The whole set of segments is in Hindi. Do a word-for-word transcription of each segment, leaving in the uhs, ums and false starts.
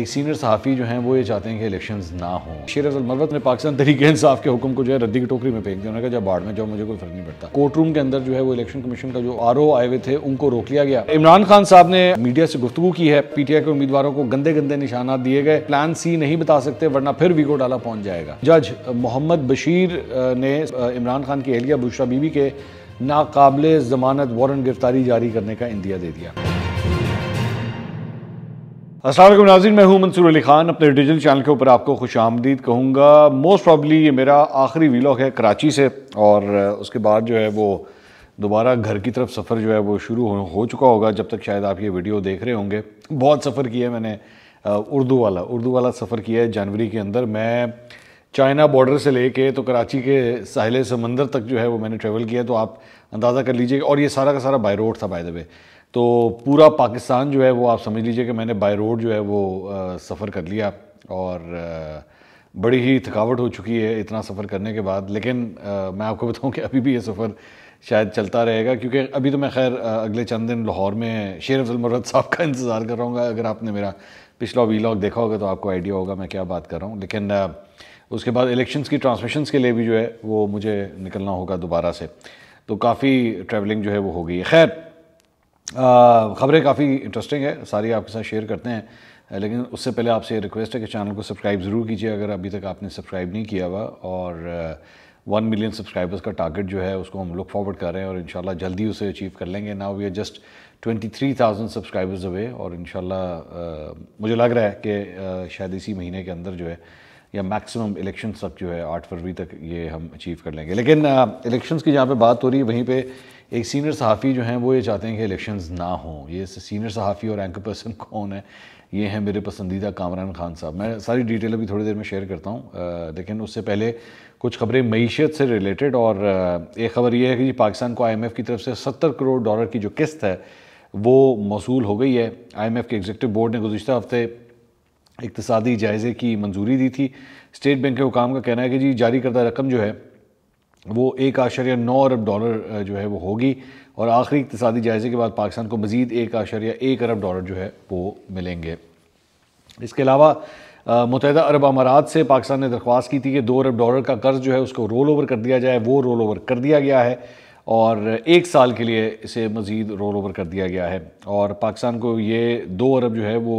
एक सीनियर सहाफ़ी जो हैं वो ये चाहते हैं कि इलेक्शंस ना हों। शेर अफजल मरवत ने पाकिस्तान तहरीक इंसाफ के हुक्म को जो है रद्दी की टोकरी में फेंक दिया। उन्होंने कहा जब बाढ़ में जाओ मुझे कोई फर्क नहीं पड़ता। कोर्ट रूम के अंदर जो है वो इलेक्शन कमीशन का जो आर ओ आए हुए थे उनको रोक लिया गया। इमरान खान साहब ने मीडिया से गुफ्तगू की है। पी टी आई के उम्मीदवारों को गंदे गंदे निशाना दिए गए। प्लान सी नहीं बता सकते वरना फिर वीगो डाला पहुँच जाएगा। जज मोहम्मद बशीर ने इमरान खान की एहलिया बुशरा बीबी के नाकाबिले जमानत वारंट गिरफ्तारी जारी करने का इंदिया दे दिया। अस्सलाम वालेकुम नाज़रीन, मैं हूं मंसूर अली खान। अपने डिजिटल चैनल के ऊपर आपको खुश आमदीद कहूँगा। मोस्ट प्रॉब्ली ये मेरा आखिरी व्लॉग है कराची से, और उसके बाद जो है वो दोबारा घर की तरफ सफ़र जो है वो शुरू हो, हो चुका होगा जब तक शायद आप ये वीडियो देख रहे होंगे। बहुत सफ़र किया है मैंने, उर्दू वाला उर्दू वाला सफ़र किया है। जनवरी के अंदर मैं चाइना बॉर्डर से लेके तो कराची के साहिल समंदर तक जो है वो मैंने ट्रैवल किया, तो आप अंदाज़ा कर लीजिए। और ये सारा का सारा बाय रोड था बाय द वे, तो पूरा पाकिस्तान जो है वो आप समझ लीजिए कि मैंने बाय रोड जो है वो सफ़र कर लिया। और बड़ी ही थकावट हो चुकी है इतना सफ़र करने के बाद, लेकिन मैं आपको बताऊं कि अभी भी ये सफ़र शायद चलता रहेगा, क्योंकि अभी तो मैं खैर अगले चंद दिन लाहौर में शेर अफजल मरवत साहब का इंतज़ार कर रहा हूँ। अगर आपने मेरा पिछला व्लॉग देखा होगा तो आपको आइडिया होगा मैं क्या बात कर रहा हूँ। लेकिन उसके बाद इलेक्शंस की ट्रांसमिशंस के लिए भी जो है वो मुझे निकलना होगा दोबारा से, तो काफ़ी ट्रैवलिंग जो है वो हो गई है। खैर ख़बरें काफ़ी इंटरेस्टिंग है, सारी आपके साथ शेयर करते हैं, लेकिन उससे पहले आपसे रिक्वेस्ट है कि चैनल को सब्सक्राइब ज़रूर कीजिए अगर अभी तक आपने सब्सक्राइब नहीं किया हुआ। और वन मिलियन सब्सक्राइबर्स का टारगेट जो है उसको हम लुक फॉरवर्ड कर रहे हैं और इंशाल्लाह जल्दी उसे अचीव कर लेंगे। Now we are just twenty three thousand subscribers away, और इंशाल्लाह मुझे लग रहा है कि शायद इसी महीने के अंदर जो है या मैक्सिमम इलेक्शन तक जो है आठ फरवरी तक ये हम अचीव कर लेंगे। लेकिन इलेक्शंस की जहाँ पे बात हो रही है वहीं पे एक सीनियर सहाफ़ी जो हैं वो ये चाहते हैं कि इलेक्शंस ना हों। ये सीनियर सहाफ़ी और एंकर पर्सन कौन है? ये हैं मेरे पसंदीदा कामरान खान साहब। मैं सारी डिटेल अभी थोड़ी देर में शेयर करता हूँ, लेकिन उससे पहले कुछ खबरें मईशत से रिलेटेड। और एक ख़बर यह है कि पाकिस्तान को आई एम एफ़ की तरफ से सत्तर करोड़ डॉलर की जो किस्त है वो मौसूल हो गई है। आई एम एफ़ के एग्जीक्यूटिव बोर्ड ने गुज़िश्ता हफ्ते इक़्तिसादी जायज़े की मंजूरी दी थी। स्टेट बैंक के हुकाम का कहना है कि जी जारी करदा रकम जो है वो एक आशरिया नौ अरब डॉलर जो है वो होगी, और आखिरी इक़्तिसादी जायज़े के बाद पाकिस्तान को मज़ीद एक आशरिया एक अरब डॉलर जो है वो मिलेंगे। इसके अलावा मुत्तहिदा अरब अमारात से पाकिस्तान ने दरख्वास्त की थी कि दो अरब डॉलर का कर्ज़ जो है उसको रोल ओवर कर दिया जाए, वो रोल ओवर कर दिया गया है और एक साल के लिए इसे मज़ीद रोल ओवर कर दिया गया है। और पाकिस्तान को ये दो अरब जो है वो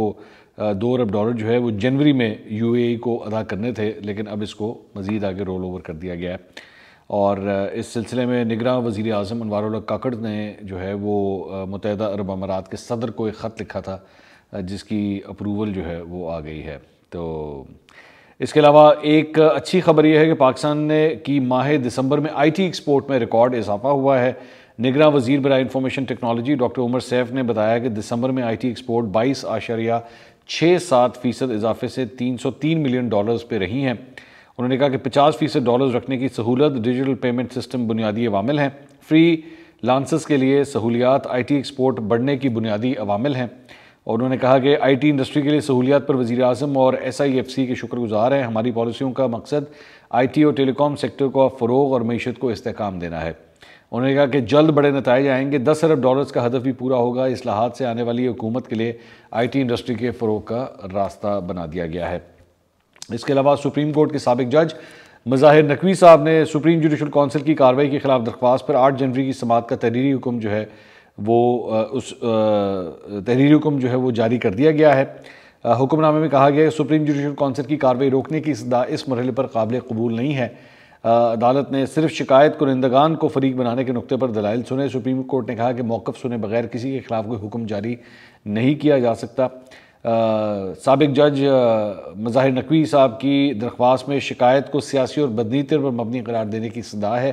दो अरब डॉलर जो है वो जनवरी में यूएई को अदा करने थे, लेकिन अब इसको मज़ीद आगे रोल ओवर कर दिया गया है। और इस सिलसिले में निगरान वज़ीर आज़म अनवारुल्लाह काकड़ ने जो है वो मुत्तहिदा अरब अमारात के सदर को एक ख़त लिखा था जिसकी अप्रूवल जो है वो आ गई है। तो इसके अलावा एक अच्छी खबर यह है कि पाकिस्तान ने की माह दिसंबर में आई टी एक्सपोर्ट में रिकॉर्ड इजाफा हुआ है। निगरान वज़ीर बराए information technology doctor Umar Saif ने बताया कि दिसंबर में आई टी एक्सपोर्ट बाईस आशरिया छः सात फ़ीसद इजाफे से तीन सौ तीन मिलियन डॉलर्स पे रही हैं। उन्होंने कहा कि पचास फ़ीसद डॉलर्स रखने की सहूलत, डिजिटल पेमेंट सिस्टम बुनियादी अवामिल हैं। फ्री लांसर्स के लिए सहूलियात आई टी एक्सपोर्ट बढ़ने की बुनियादी अवामिल हैं। और उन्होंने कहा कि आई टी इंडस्ट्री के लिए सहूलियात पर वज़ीर आज़म और एस आई एफ सी के शुक्रगुज़ार हैं। हमारी पॉलिसियों का मकसद आई टी और टेलीकॉम सेक्टर को फ़रोग और मीशत को इस्तेकाम देना है। उन्होंने कहा कि जल्द बड़े नताइज आएंगे, दस अरब डॉलर्स का हदफ भी पूरा होगा। इस्लाहात से आने वाली हुकूमत के लिए आईटी इंडस्ट्री के फ़रोग का रास्ता बना दिया गया है। इसके अलावा सुप्रीम कोर्ट के साबिक जज मज़ाहिर नकवी साहब ने सुप्रीम जुडिशल कौंसिल की कार्रवाई के खिलाफ दरख्वास्त पर आठ जनवरी की समाअत का तहरीरी हुक्म जो है वो उस तहरीरी हुक्म जो है वो जारी कर दिया गया है। हुक्मनामे में कहा गया है सुप्रीम जुडिशल कौंसिल की कार्रवाई रोकने की सदा इस मरहले पर काबिल कबूल नहीं है। अदालत ने सिर्फ शिकायत कुनिंदगान को फरीक बनाने के नुक्ते पर दलाइल सुने। सुप्रीम कोर्ट ने कहा कि मौक़िफ़ सुने बगैर किसी के खिलाफ कोई हुक्म जारी नहीं किया जा सकता। साबिक जज मज़ाहिर नकवी साहब की दरख्वास्त में शिकायत को सियासी और बदनीतर पर मबनी करार देने की सदा है।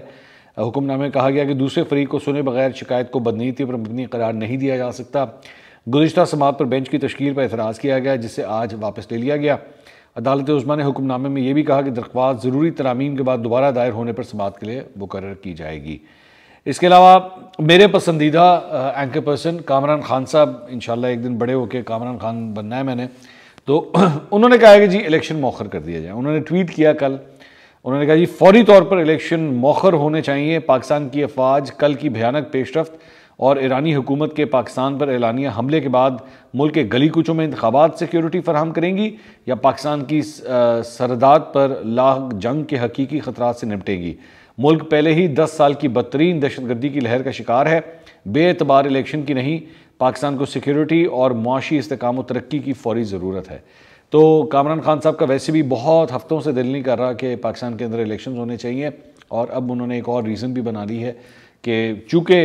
हुक्मनामे में कहा गया कि दूसरे फरीक को सुने बगैर शिकायत को बदनीतर पर मबनी करार नहीं दिया जा सकता। गुज़िश्ता समाअत पर बेंच की तश्कील पर एतराज़ किया गया जिससे आज वापस ले लिया गया। अदालत उस्मा ने हुक्मनामे में यह भी कहा कि दरख्वास्त ज़रूरी तरामीम के बाद दोबारा दायर होने पर समाअत के लिए मुकर्रर की जाएगी। इसके अलावा मेरे पसंदीदा एंकर पर्सन कामरान खान साहब, इंशाल्लाह एक दिन बड़े होकर कामरान खान बनना है मैंने, तो उन्होंने कहा है कि जी इलेक्शन मौखर कर दिया जाए। उन्होंने ट्वीट किया कल, उन्होंने कहा जी फौरी तौर पर इलेक्शन मौखर होने चाहिए। पाकिस्तान की अफवाज कल की भयानक पेशरफ्त और ईरानी हुकूमत के पाकिस्तान पर एलानिया हमले के बाद मुल्क के गली कूचों में इंतखाबात सिक्योरिटी फराहम करेंगी या पाकिस्तान की सरहदात पर लाग जंग के हकीकी खतरात से निपटेंगी। मुल्क पहले ही दस साल की बदतरीन दहशतगर्दी की लहर का शिकार है। बेएतबार इलेक्शन की नहीं, पाकिस्तान को सिक्योरिटी और मुआशी इस्तेकाम और तरक्की की फौरी ज़रूरत है। तो कामरान खान साहब का वैसे भी बहुत हफ्तों से दिल नहीं कर रहा कि पाकिस्तान के अंदर इलेक्शन होने चाहिए, और अब उन्होंने एक और रीज़न भी बना ली है कि चूँकि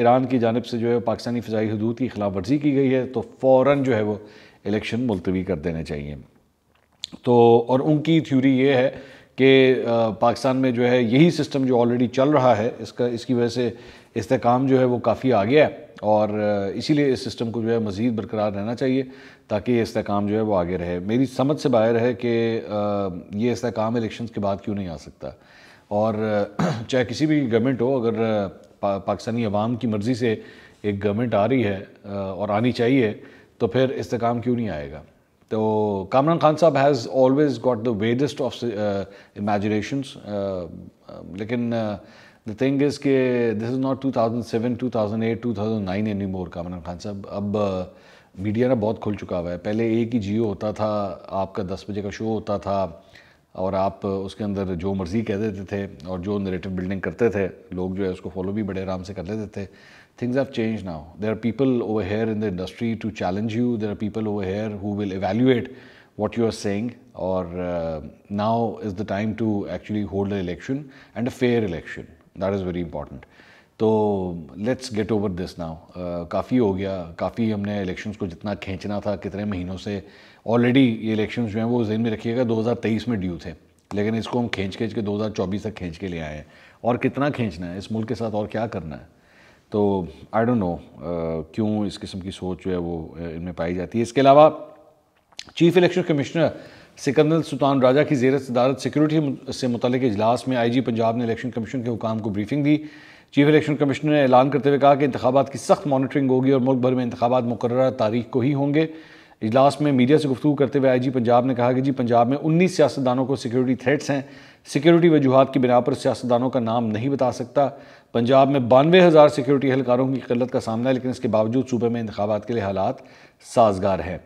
ईरान की जानिब से जो है पाकिस्तानी फ़िज़ाई हदूद की खिलाफ वर्जी की गई है तो फ़ौरन जो है वो इलेक्शन मुलतवी कर देने चाहिए। तो और उनकी थ्योरी ये है कि पाकिस्तान में जो है यही सिस्टम जो ऑलरेडी चल रहा है इसका इसकी वजह से इस्तेकाम जो है वो काफ़ी आ गया है और इसीलिए इस सिस्टम को जो है मज़ीद बरकरार रहना चाहिए ताकि ये इस्तेकाम जो है वो आगे रहे। मेरी समझ से बाहर है कि ये इस्तेकाम इलेक्शंस के बाद क्यों नहीं आ सकता, और चाहे किसी भी गवर्नमेंट हो, अगर पा, पाकिस्तानी अवाम की मर्ज़ी से एक गवर्नमेंट आ रही है और आनी चाहिए तो फिर इस्तेकाम क्यों नहीं आएगा। तो कामरान खान साहब has always got the wildest of imaginations, लेकिन द थिंग इज़ के this is not two thousand seven, two thousand eight, two thousand nine any more. Kamran Khan साहब अब मीडिया ना बहुत खुल चुका हुआ है। पहले एक ही जियो होता था, आपका दस बजे का शो होता था और आप उसके अंदर जो मर्ज़ी कह देते थे और जो नरेटिव बिल्डिंग करते थे लोग जो है उसको फॉलो भी बड़े आराम से कर लेते थे। Things have change now, there are people over here in the industry to challenge you, there are people over here who will evaluate what you are saying, और now is the time to actually hold a election and a fair election, that is very important. तो let's get over this now, काफ़ी हो गया, काफ़ी हमने इलेक्शंस को जितना खींचना था कितने महीनों से ऑलरेडी। ये इलेक्शंस जो हैं वो जहन में रखिएगा दो हज़ार तेईस में ड्यू थे, लेकिन इसको हम खींच खींच के दो हज़ार चौबीस तक खींच के ले आए हैं। और कितना खींचना है इस मुल्क के साथ, और क्या करना है। तो आई डोंट नो क्यों इस किस्म की सोच जो है वो इनमें पाई जाती है। इसके अलावा chief election commissioner Sikandar Sultan Raja की ज़ेर सदारत सिक्योरिटी से मुतल्लिक इजलास में आई जी पंजाब ने इलेक्शन कमीशन के हुकाम को ब्रीफिंग दी। चीफ इलेक्शन कमिश्नर ने ऐलान करते हुए कहा कि इंतखाबात की सख्त मॉनिटरिंग होगी और मुल्क भर में इंतखाबात मुकर्रर तारीख को ही होंगे। इजलास में मीडिया से गुफ्तगू करते हुए आई जी पंजाब ने कहा कि जी पंजाब में उन्नीस सियासतदानों को सिक्योरिटी थ्रेट्स हैं, सिक्योरिटी वजूहत की बिना पर सियासतदानों का नाम नहीं बता सकता। पंजाब में बानवे हज़ार सिक्योरिटी एहलकारों की किल्लत का सामना है, लेकिन इसके बावजूद सूबे में इंतखाबात के लिए हालात साजगार हैं।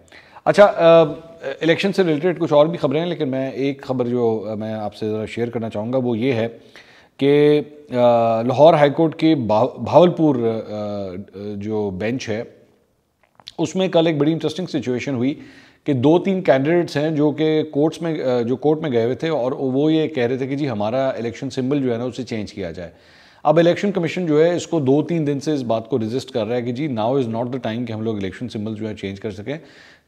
अच्छा, इलेक्शन से रिलेटेड कुछ और भी खबरें हैं, लेकिन मैं एक खबर जो मैं आपसे ज़रा शेयर करना चाहूँगा वो ये है कि लाहौर हाईकोर्ट के भावलपुर जो बेंच है उसमें कल एक बड़ी इंटरेस्टिंग सिचुएशन हुई कि दो तीन कैंडिडेट्स हैं जो कि कोर्ट्स में जो कोर्ट में गए हुए थे और वो ये कह रहे थे कि जी हमारा इलेक्शन सिंबल जो है ना उसे चेंज किया जाए। अब इलेक्शन कमीशन जो है इसको दो तीन दिन से इस बात को रेजिस्ट कर रहा है कि जी now is not the time कि हम लोग इलेक्शन सिंबल जो है चेंज कर सकें,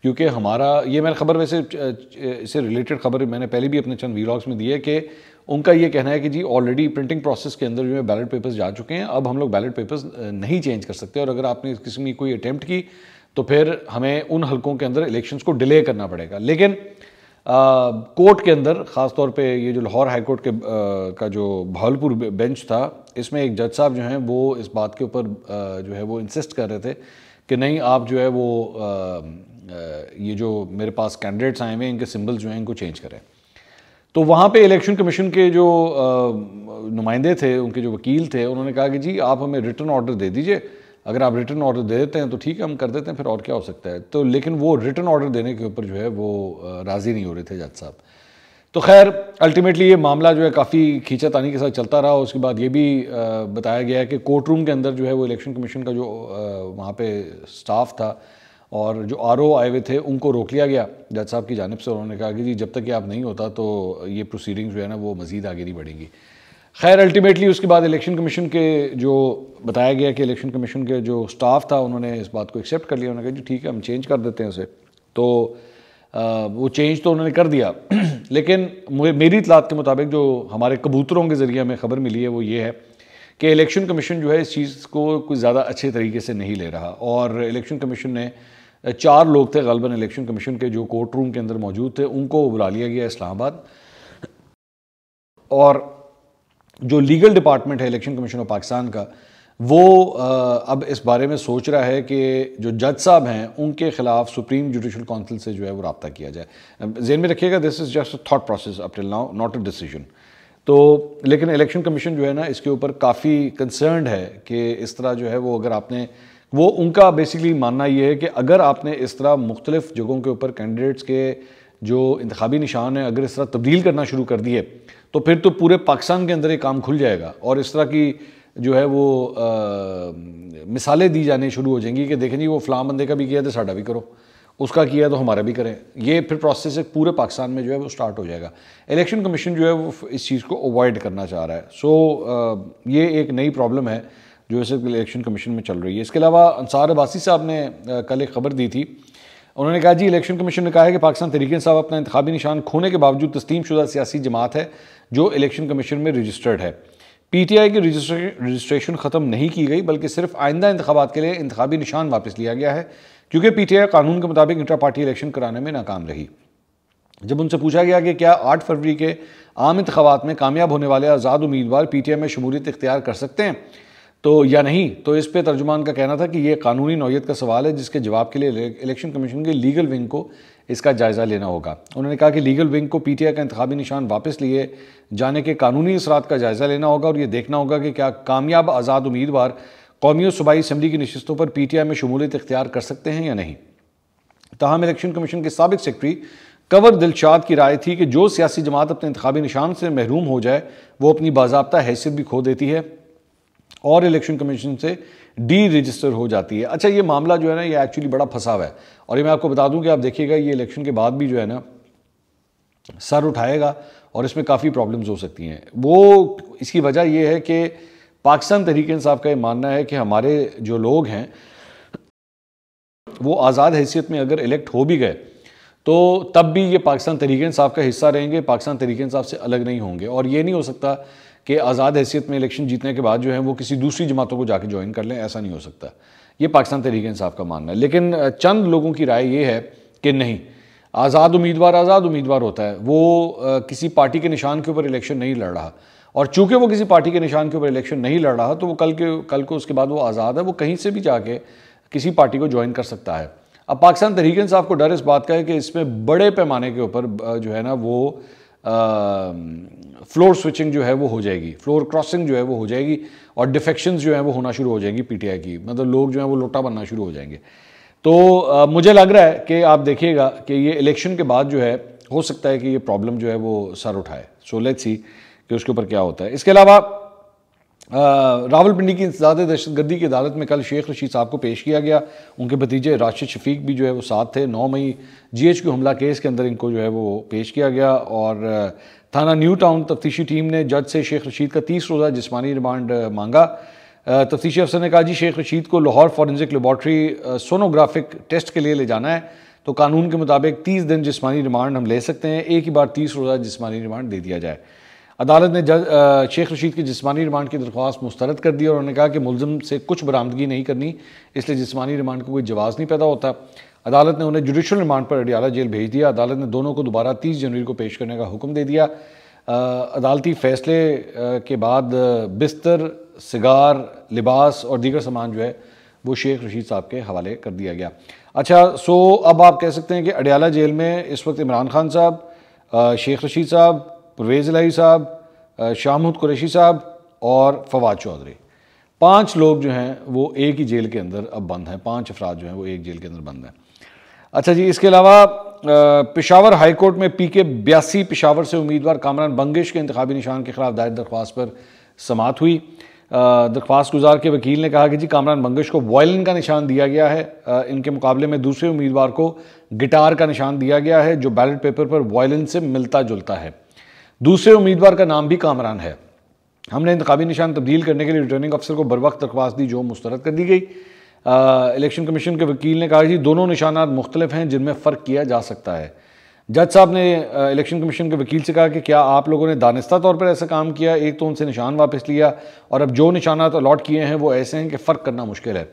क्योंकि हमारा ये मैंने खबर वैसे इससे रिलेटेड खबर मैंने पहले भी अपने चंद व्लॉग्स में दी है कि उनका ये कहना है कि जी ऑलरेडी प्रिंटिंग प्रोसेस के अंदर जो है बैलेट पेपर्स जा चुके हैं, अब हम लोग बैलेट पेपर्स नहीं चेंज कर सकते और अगर आपने इस किस्म की कोई अटैम्प्ट की तो फिर हमें उन हलकों के अंदर इलेक्शंस को डिले करना पड़ेगा। लेकिन कोर्ट के अंदर ख़ासतौर पे ये जो लाहौर हाई कोर्ट के आ, का जो भावलपुर बेंच था इसमें एक जज साहब जो हैं वो इस बात के ऊपर जो है वो इंसिस्ट कर रहे थे कि नहीं आप जो है वो आ, ये जो मेरे पास कैंडिडेट्स आए हुए हैं इनके सिंबल्स जो हैं इनको चेंज करें। तो वहाँ पे इलेक्शन कमीशन के जो नुमाइंदे थे, उनके जो वकील थे, उन्होंने कहा कि जी आप हमें रिटर्न ऑर्डर दे दीजिए, अगर आप रिटर्न ऑर्डर दे देते हैं तो ठीक है हम कर देते हैं, फिर और क्या हो सकता है। तो लेकिन वो रिटर्न ऑर्डर देने के ऊपर जो है वो राज़ी नहीं हो रहे थे जज साहब। तो खैर अल्टीमेटली ये मामला जो है काफ़ी खींचातानी के साथ चलता रहा। उसके बाद ये भी बताया गया कि कोर्ट रूम के अंदर जो है वो इलेक्शन कमीशन का जो वहाँ पे स्टाफ था और जो आर ओ आए हुए थे उनको रोक लिया गया जज साहब की जानिब से। उन्होंने कहा कि जी जब तक ये आप नहीं होता तो ये प्रोसीडिंग जो है ना वो मज़ीद आगे नहीं बढ़ेंगी। खैर अल्टीमेटली उसके बाद इलेक्शन कमीशन के जो बताया गया कि इलेक्शन कमीशन के जो स्टाफ था उन्होंने इस बात को एक्सेप्ट कर लिया। उन्होंने कहा जी ठीक है हम चेंज कर देते हैं उसे। तो आ, वो चेंज तो उन्होंने कर दिया, लेकिन मेरी इतलात के मुताबिक जो हमारे कबूतरों के ज़रिए हमें खबर मिली है वो ये है कि इलेक्शन कमीशन जो है इस चीज़ को कुछ ज़्यादा अच्छे तरीके से नहीं ले रहा। और इलेक्शन कमीशन ने चार लोग थे गलबन इलेक्शन कमीशन के जो कोर्ट रूम के अंदर मौजूद थे, उनको बुला लिया गया इस्लामाबाद। और जो लीगल डिपार्टमेंट है इलेक्शन कमीशन ऑफ पाकिस्तान का वो आ, अब इस बारे में सोच रहा है कि जो जज साहब हैं उनके खिलाफ सुप्रीम जुडिशल काउंसिल से जो है वो रब्ता किया जाए। जहन में रखिएगा this is just a thought process up till now, not a decision. तो लेकिन इलेक्शन कमीशन जो है ना इसके ऊपर काफ़ी कंसर्नड है कि इस तरह जो है वो अगर आपने वो उनका बेसिकली मानना ये है कि अगर आपने इस तरह मुख्तलिफ़ जगहों के ऊपर कैंडिडेट्स के जो इंतखाबी निशान है अगर इस तरह तब्दील करना शुरू कर दिए तो फिर तो पूरे पाकिस्तान के अंदर ये काम खुल जाएगा और इस तरह की जो है वो आ, मिसालें दी जाने शुरू हो जाएंगी कि देखें जी वो फलां बंदे का भी किया तो साडा भी करो, उसका किया तो हमारा भी करें। ये फिर प्रोसेस एक पूरे पाकिस्तान में जो है वो स्टार्ट हो जाएगा। इलेक्शन कमीशन जो है वो इस चीज़ को अवॉइड करना चाह रहा है। सो so, ये एक नई प्रॉब्लम है जो इस इलेक्शन कमीशन में चल रही है। इसके अलावा अंसार अब्बासी साहब ने कल एक खबर दी थी, उन्होंने कहा जी इलेक्शन कमीशन ने कहा है कि पाकिस्तान तहरीक-ए-इंसाफ अपना इंतखाबी निशान खोने के बावजूद तस्लीमशुदा सियासी जमात है जो इलेक्शन कमीशन में रजिस्टर्ड है। पी टी आई की रजिस्ट्रेशन ख़त्म नहीं की गई बल्कि सिर्फ आइंदा इंतखाबात के लिए इंतखाबी निशान वापस लिया गया है क्योंकि पी टी आई कानून के मुताबिक इंट्रा पार्टी इलेक्शन कराने में नाकाम रही। जब उनसे पूछा गया कि क्या आठ फरवरी के आम इंतखाबात में कामयाब होने वाले आज़ाद उम्मीदवार पी टी आई में शमूलियत इख्तियार कर सकते हैं तो या नहीं, तो इस पर तर्जुमान का कहना था कि यह कानूनी नौयत का सवाल है जिसके जवाब के लिए इलेक्शन कमीशन के लीगल विंग को इसका जायज़ा लेना होगा। उन्होंने कहा कि लीगल विंग को पी टी आई का इंतखाबी निशान वापस लिए जाने के कानूनी असरात का जायज़ा लेना होगा और ये देखना होगा कि क्या कामयाब आज़ाद उम्मीदवार कौमी और सूबाई असम्बली की नशस्तों पर पी टी आई में शमूलियत इख्तियार कर सकते हैं या नहीं। तहम इलेक्शन कमीशन के साबिक सेक्रटरी कंवर दिलशाद की राय थी कि जो सियासी जमात अपने इंतखाबी निशान से महरूम हो जाए वो अपनी बाज़ाब्ता हैसियत भी खो देती है और इलेक्शन कमीशन से डी रजिस्टर हो जाती है। अच्छा, ये मामला जो है ना ये एक्चुअली बड़ा फंसा हुआ है और ये मैं आपको बता दूं कि आप देखिएगा ये इलेक्शन के बाद भी जो है ना सर उठाएगा और इसमें काफ़ी प्रॉब्लम्स हो सकती हैं। वो इसकी वजह ये है कि पाकिस्तान तहरीक-ए-इंसाफ का ये मानना है कि हमारे जो लोग हैं वो आज़ाद हैसियत में अगर इलेक्ट हो भी गए तो तब भी ये पाकिस्तान तहरीक-ए-इंसाफ का हिस्सा रहेंगे, पाकिस्तान तहरीक-ए-इंसाफ से अलग नहीं होंगे और ये नहीं हो सकता कि आज़ाद हैसियत में इलेक्शन जीतने के बाद जो है वो किसी दूसरी जमातों को जाके ज्वाइन कर लें, ऐसा नहीं हो सकता। ये पाकिस्तान तहरीक इंसाफ का मानना है। लेकिन चंद लोगों की राय ये है कि नहीं, आज़ाद उम्मीदवार आज़ाद उम्मीदवार होता है, वो किसी पार्टी के निशान के ऊपर इलेक्शन नहीं लड़ रहा और चूँकि वो किसी पार्टी के निशान के ऊपर इलेक्शन नहीं लड़ रहा तो वो कल के कल को उसके बाद वो आज़ाद है, वो कहीं से भी जाके किसी पार्टी को ज्वाइन कर सकता है। अब पाकिस्तान तहरीक इंसाफ को डर इस बात का है कि इसमें बड़े पैमाने के ऊपर जो है ना वो फ्लोर स्विचिंग जो है वो हो जाएगी, फ्लोर क्रॉसिंग जो है वो हो जाएगी और डिफेक्शंस जो है वो होना शुरू हो जाएंगी पीटीआई की, मतलब लोग जो है वो लोटा बनना शुरू हो जाएंगे। तो आ, मुझे लग रहा है कि आप देखिएगा कि ये इलेक्शन के बाद जो है हो सकता है कि ये प्रॉब्लम जो है वो सर उठाए। सो लेट्स सी कि उसके ऊपर क्या होता है। इसके अलावा रावलपिंडी की इंसदाद दहशतगर्दी की अदालत में कल शेख रशीद साहब को पेश किया गया। उनके भतीजे राशिद शफीक भी जो है वो साथ थे। नौ मई जी एच के हमला केस के अंदर इनको जो है वो पेश किया गया और थाना न्यू टाउन तफ्तीशी टीम ने जज से शेख रशीद का तीस रोज़ा जिस्मानी रिमांड मांगा। तफ्तीशी अफसर ने कहा जी शेख रशीद को Lahore forensic laboratory sonographic test के लिए ले जाना है तो कानून के मुताबिक तीस दिन जिस्मानी रिमांड हम ले सकते हैं, एक ही बार तीस रोज़ा जिस्मानी रिमांड दे दिया जाए। अदालत ने जज शेख रशीद की जिस्मानी रिमांड की दरख्वास्त मुस्तरद कर दी और उन्होंने कहा कि मुलज़म से कुछ बरामदगी नहीं करनी, इसलिए जिस्मानी रिमांड को कोई जवाज़ नहीं पैदा होता। अदालत ने उन्हें जुडिशल रिमांड पर अडियाला जेल भेज दिया। अदालत ने दोनों को दोबारा तीस जनवरी को पेश करने का हुक्म दे दिया। अदालती फैसले के बाद बिस्तर, सिगार, लिबास और दीगर सामान जो है वो शेख रशीद साहब के हवाले कर दिया गया। अच्छा, सो अब आप कह सकते हैं कि अडियाला जेल में इस वक्त इमरान खान साहब, शेख रशीद साहब, परवेज़ इलाही साहब, शाहमुद कुरैशी साहब और फवाद चौधरी, पांच लोग जो हैं वो एक ही जेल के अंदर अब बंद हैं। पांच अफराद जो हैं वो एक जेल के अंदर बंद हैं। अच्छा जी, इसके अलावा पेशावर हाई कोर्ट में पी के बयासी पेशावर से उम्मीदवार कामरान बंगश के इंतखाबी निशान के खिलाफ दायर दरख्वास्त पर समात हुई। दरख्वास्त गुजार के वकील ने कहा कि जी कामरान बंगश को वायलिन का निशान दिया गया है, इनके मुकाबले में दूसरे उम्मीदवार को गिटार का निशान दिया गया है जो बैलेट पेपर पर वायलिन से मिलता जुलता है। दूसरे उम्मीदवार का नाम भी कामरान है। हमने इंतखाबी निशान तब्दील करने के लिए रिटर्निंग अफसर को बरवक्त दरख्वास्त दी जो मुस्तरद कर दी गई। इलेक्शन कमीशन के वकील ने कहा कि दोनों निशानात मुख्तलिफ हैं जिनमें फ़र्क किया जा सकता है। जज साहब ने इलेक्शन कमीशन के वकील से कहा कि क्या आप लोगों ने दानिस्ता तौर पर ऐसा काम किया, एक तो उनसे निशान वापस लिया और अब जो निशानात अलॉट किए हैं वो ऐसे हैं कि फ़र्क करना मुश्किल है।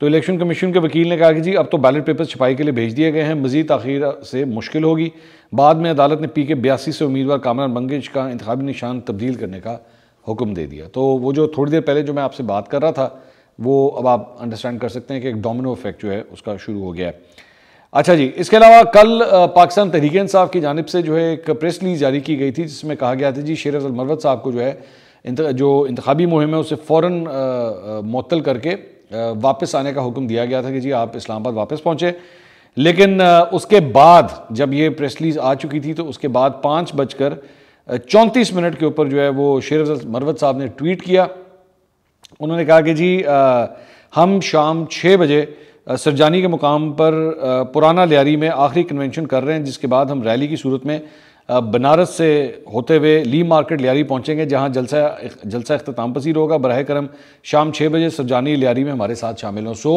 तो इलेक्शन कमीशन के वकील ने कहा कि जी अब तो बैलेट पेपर छपाई के लिए भेज दिए गए हैं, मज़ीद ताख़ीर से मुश्किल होगी। बाद में अदालत ने पी के बयासी से उम्मीदवार कामरान बंगश का इंतखाबी निशान तब्दील करने का हुक्म दे दिया। तो वो जो थोड़ी देर पहले जो मैं आपसे बात कर रहा था वो अब आप अंडरस्टैंड कर सकते हैं कि एक डोमिनो इफेक्ट जो है उसका शुरू हो गया है। अच्छा जी, इसके अलावा कल पाकिस्तान तहरीक इंसाफ की जानिब से जो है एक प्रेस रिलीज जारी की गई थी जिसमें कहा गया था जी शेर अफजल मरवत साहब को जो है जो इंतखाबी मुहिम है उसे फ़ौरन मुअत्तल करके वापस आने का हुक्म दिया गया था कि जी आप इस्लामाबाद वापस पहुँचे। लेकिन उसके बाद जब ये प्रेस रिलीज आ चुकी थी तो उसके बाद पाँच बजकर चौंतीस मिनट के ऊपर जो है वो शेर अफजल मरवत साहब ने ट्वीट किया। उन्होंने कहा कि जी आ, हम शाम छः बजे सरजानी के मुकाम पर आ, पुराना लियारी में आखिरी कन्वेंशन कर रहे हैं, जिसके बाद हम रैली की सूरत में आ, बनारस से होते हुए ली मार्केट लियारी पहुंचेंगे जहां जलसा जलसा अख्ताम पसीर होगा। बरह करम शाम छः बजे सरजानी लियारी में हमारे साथ शामिल हों। सो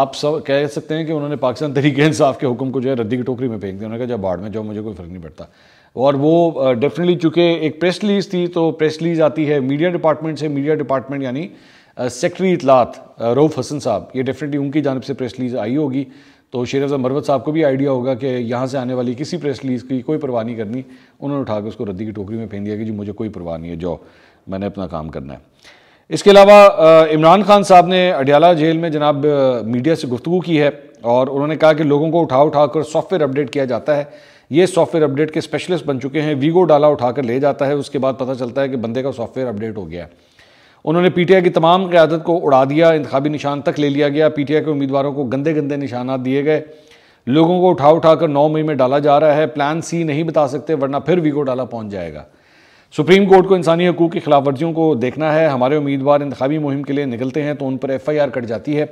आप सब कह सकते हैं कि उन्होंने पाकिस्तान तहरीक-ए- इंसाफ के हुक्म को जो है रद्दी की टोकरी में फेंक दिया। उन्होंने कहा जब बाढ़ में जाओ, मुझे कोई फ़र्क नहीं पड़ता। और वो डेफिनेटली चूँकि एक प्रेस रिलीज थी तो प्रेस रिलीज आती है मीडिया डिपार्टमेंट से, मीडिया डिपार्टमेंट यानी सेक्रेटरी इतलात रऊफ़ हसन साहब, ये डेफिनेटली उनकी जानब से प्रेस रिलीज़ आई होगी। तो शेर अफजल मरवत साहब को भी आइडिया होगा कि यहाँ से आने वाली किसी प्रेस रिलीज़ की कोई परवाह नहीं करनी। उन्होंने उठा के उसको रद्दी की टोकरी में फेंक दिया कि जी मुझे कोई परवाह नहीं है, जाओ मैंने अपना काम करना है। इसके अलावा इमरान खान साहब ने अडियाला जेल में जनाब मीडिया से गुफ्तगू की है और उन्होंने कहा कि लोगों को उठा उठा कर सॉफ्टवेयर अपडेट किया जाता है, ये सॉफ्टवेयर अपडेट के स्पेशलिस्ट बन चुके हैं। वीगो डाला उठाकर ले जाता है, उसके बाद पता चलता है कि बंदे का सॉफ्टवेयर अपडेट हो गया है। उन्होंने पीटीआई की तमाम क़यादत को उड़ा दिया, इंतखाबी निशान तक ले लिया गया, पीटीआई के उम्मीदवारों को गंदे गंदे निशाना दिए गए, लोगों को उठा उठा कर नौ मई में डाला जा रहा है। प्लान सी नहीं बता सकते वरना फिर वीगो डाला पहुँच जाएगा। सुप्रीम कोर्ट को इंसानी हकूक़ की खिलाफ वर्जियों को देखना है। हमारे उम्मीदवार इंतखाबी मुहिम के लिए निकलते हैं तो उन पर एफ आई आर कट जाती है।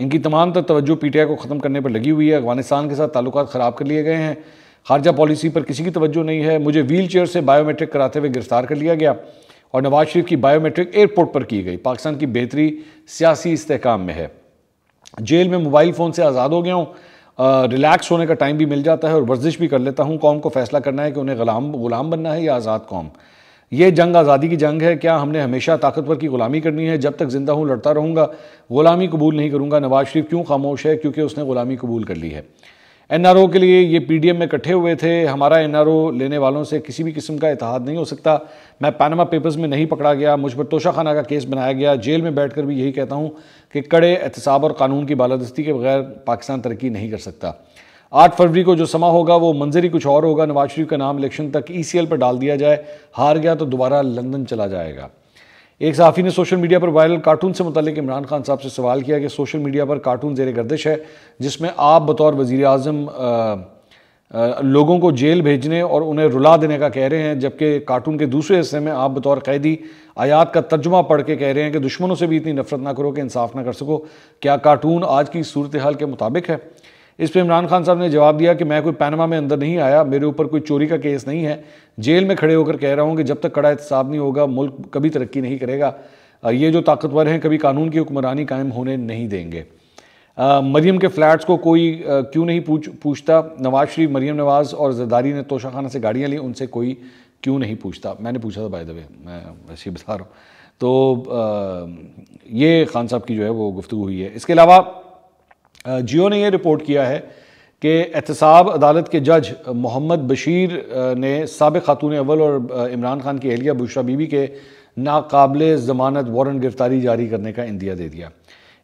इनकी तमाम तवज्जो पीटीआई को ख़त्म करने पर लगी हुई है। अफगानिस्तान के साथ ताल्लुकात ख़राब कर लिए गए हैं, खारजा पॉलिसी पर किसी की तवज्जो नहीं है। मुझे व्हील चेयर से बायोमेट्रिक कराते हुए गिरफ्तार कर लिया गया और नवाज शरीफ की बायोमेट्रिक एयरपोर्ट पर की गई। पाकिस्तान की बेहतरी सियासी इस्तेहकाम में है। जेल में मोबाइल फ़ोन से आज़ाद हो गया हूँ, रिलैक्स होने का टाइम भी मिल जाता है और वर्जिश भी कर लेता हूँ। कौम को फैसला करना है कि उन्हें गुलाम गुलाम बनना है या आज़ाद कौम। यह जंग आज़ादी की जंग है। क्या हमने हमेशा ताकतवर की गुलामी करनी है? जब तक ज़िंदा हूँ लड़ता रहूँगा, गुलामी कबूल नहीं करूँगा। नवाज शरीफ क्यों खामोश है? क्योंकि उसने गुलामी कबूल कर ली है। एन आर ओ के लिए ये पी डी एम में इकट्ठे हुए थे। हमारा एन आर ओ लेने वालों से किसी भी किस्म का इतिहाद नहीं हो सकता। मैं पनामा पेपर्स में नहीं पकड़ा गया, मुझ पर तोशाखाना का केस बनाया गया। जेल में बैठकर भी यही कहता हूँ कि कड़े एहतसाब और कानून की बालादस्ती के बगैर पाकिस्तान तरक्की नहीं कर सकता। आठ फरवरी को जो समा होगा वो मंजर ही कुछ और होगा। नवाज शरीफ का नाम इलेक्शन तक ई सी एल पर डाल दिया जाए, हार गया तो दोबारा लंदन चला जाएगा। एक सहाफ़ी ने सोशल मीडिया पर वायरल कार्टून से मुतालिक इमरान खान साहब से सवाल किया कि सोशल मीडिया पर कार्टून ज़ेरे गर्दिश है जिसमें आप बतौर वज़ीर आज़म लोगों को जेल भेजने और उन्हें रुला देने का कह रहे हैं, जबकि कार्टून के दूसरे हिस्से में आप बतौर कैदी आयात का तर्जुमा पढ़ के कह रहे हैं कि दुश्मनों से भी इतनी नफरत ना करो कि इंसाफ ना कर सको। क्या कार्टून आज की सूरत हाल के मुताबिक है? इस पर इमरान खान साहब ने जवाब दिया कि मैं कोई पनामा में अंदर नहीं आया, मेरे ऊपर कोई चोरी का केस नहीं है। जेल में खड़े होकर कह रहा हूँ कि जब तक कड़ा एहतसाब नहीं होगा मुल्क कभी तरक्की नहीं करेगा। ये जो ताकतवर हैं कभी कानून की हुक्मरानी कायम होने नहीं देंगे। मरीम के फ्लैट्स को कोई आ, क्यों नहीं पूछ पूछता? नवाज शरीफ, मरीम नवाज़ और जरदारी ने तोशाखाना से गाड़ियाँ ली, उनसे कोई क्यों नहीं पूछता? मैंने पूछा था बाय द वे, मैं वैसे ही बता रहा हूँ। तो आ, ये खान साहब की जो है वो गुफ्तगू हुई है। इसके अलावा जियो ने यह रिपोर्ट किया है कि एहतसाब अदालत के जज मोहम्मद बशीर ने साबिक़ खातून अव्वल और इमरान खान की एहलिया बुशरा बीबी के नाकाबिल ज़मानत वारंट गिरफ़्तारी जारी करने का इंदिया दे दिया।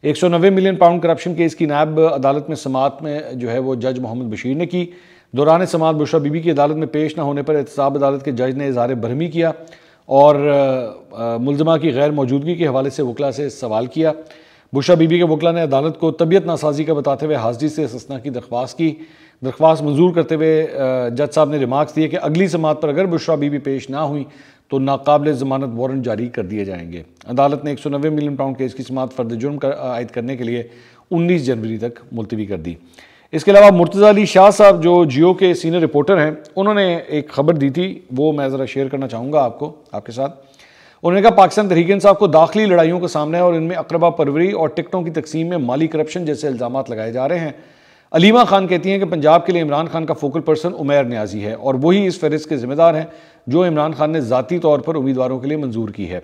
एक सौ नबे मिलियन पाउंड करप्शन केस की नायब अदालत में समात में जो है वो जज मोहम्मद बशीर ने की। दौरान समात बुशरा बीबी की अदालत में पेश न होने पर एहतसाब अदालत के जज ने इज़हार बरहमी किया और मुलजमा की गैर मौजूदगी के हवाले से वकला से सवाल किया। बुशरा बीबी के वकला ने अदालत को तबीयत नासाजी का बताते हुए हाजिरी से इस्तिस्ना की दरख्वास्त की। दरख्वास्त मंजूर करते हुए जज साहब ने रिमार्क्स दिए कि अगली समात पर अगर बुशरा बीबी पेश ना हुई तो नाकाबिल ज़मानत वारंट जारी कर दिए जाएंगे। अदालत ने एक सौ नबे मिलियन पाउंड केस की समात फर्द जुर्म कर आयद करने के लिए उन्नीस जनवरी तक मुलतवी कर दी। इसके अलावा मुर्तज़ा अली शाह साहब जो जियो के सीनियर रिपोर्टर हैं उन्होंने एक खबर दी थी, वो मैं ज़रा शेयर करना चाहूँगा आपको आपके साथ। उन्होंने कहा पाकिस्तान तहरीक इंसाफ को दाखिली लड़ाइयों का सामना है और इनमें अकरबा परवरी और टिकटों की तकसीम में माली करप्शन जैसे इल्ज़ाम लगाए जा रहे हैं। अलीमा खान कहती हैं कि पंजाब के लिए इमरान खान का फोकल पर्सन उमैर न्याजी है और वही इस फहरिस्त के जिम्मेदार हैं जो इमरान खान ने ज़ाती तौर पर उम्मीदवारों के लिए मंजूर की है।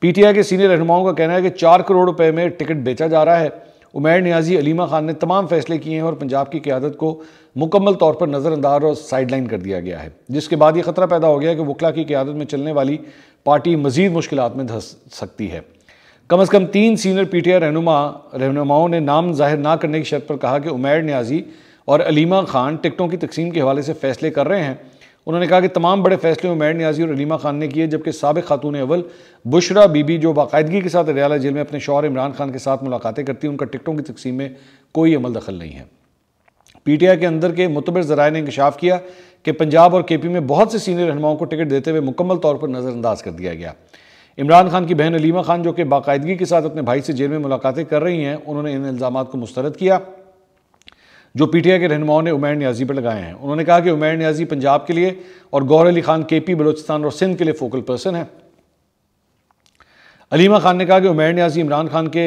पी टी आई के सीनियर रहनुमाओं का कहना है कि चार करोड़ रुपये में टिकट बेचा जा रहा है। उमैर न्याजी, अलीमा खान ने तमाम फैसले किए हैं और पंजाब की क़यादत को मुकम्मल तौर पर नज़रअंदाज और साइडलाइन कर दिया गया है, जिसके बाद ये ख़तरा पैदा हो गया कि वकला की क़यादत में चलने वाली पार्टी मज़ीद मुश्किलात में धंस सकती है। कम अज़ कम तीन सीनियर पी टी आई रहनुमा रहनुमाओं ने नाम जाहिर ना करने की शर्त पर कहा कि उमैर न्याजी और अलीमा खान टिकटों की तकसीम के हवाले से फैसले कर रहे हैं। उन्होंने कहा कि तमाम बड़े फैसले उमैर न्याजी और अलीमा खान ने किए, जबकि साबिक़ खातून अव्वल बुशरा बीबी जो बाकायदगी के साथ रियाला जेल में अपने शौहर इमरान खान के साथ मुलाकातें करती हैं, उनका टिकटों की तकसीम में कोई अमल दखल नहीं है। पी टी आई के अंदर के मुतबर ज़राए ने इंकशाफ किया कि पंजाब और के पी में बहुत से सीनियर रहनुमाओं को टिकट देते हुए मुकम्मल तौर पर नज़रअंदाज कर दिया गया। इमरान खान की बहन अलीमा खान जो कि बाकायदगी के साथ अपने भाई से जेल में मुलाकातें कर रही हैं, उन्होंने इन इल्ज़ामात को मुस्तरद किया जो पी टी आई के रहनुमाओं ने उमैर न्याजी पर लगाए हैं। उन्होंने कहा कि उमैर न्याजी पंजाब के लिए और गौहर अली खान के पी, बलोचिस्तान और सिंध के लिए फोकल पर्सन है। अलीमा खान ने कहा कि उमैर न्याजी इमरान खान के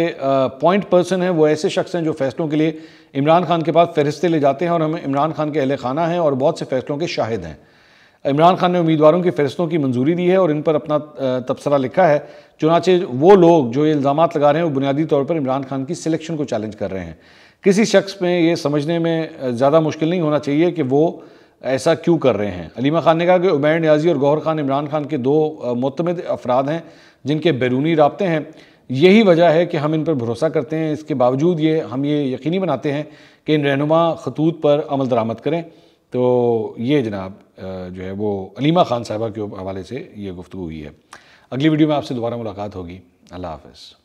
पॉइंट पर्सन हैं, वो ऐसे शख्स हैं जो फैसलों के लिए इमरान खान के पास फहरिस्तें ले जाते हैं और हम इमरान खान के अहले खाना हैं और बहुत से फैसलों के शाहिद हैं। इमरान खान ने उम्मीदवारों की फहरिस्तों की मंजूरी दी है और इन पर अपना तबसरा लिखा है, चुनाचे वो लोग जो ये इल्ज़ामात लगा रहे हैं वो बुनियादी तौर पर इमरान खान की सिलेक्शन को चैलेंज कर रहे हैं। किसी शख्स में ये समझने में ज़्यादा मुश्किल नहीं होना चाहिए कि वो ऐसा क्यों कर रहे हैं। अलीमा खान ने कहा कि उमैर न्याजी और गौहर खान इमरान खान के दो मुतमद अफराद हैं जिनके बैरूनी राब्ते हैं, यही वजह है कि हम इन पर भरोसा करते हैं। इसके बावजूद ये हम ये यकीनी बनाते हैं कि इन रहनुमा खतूत पर अमल दरामद करें। तो ये जनाब जो है वो अलीमा खान साहबा के हवाले से ये गुफ्तगू हुई है। अगली वीडियो में आपसे दोबारा मुलाकात होगी। अल्लाह हाफ़िज़।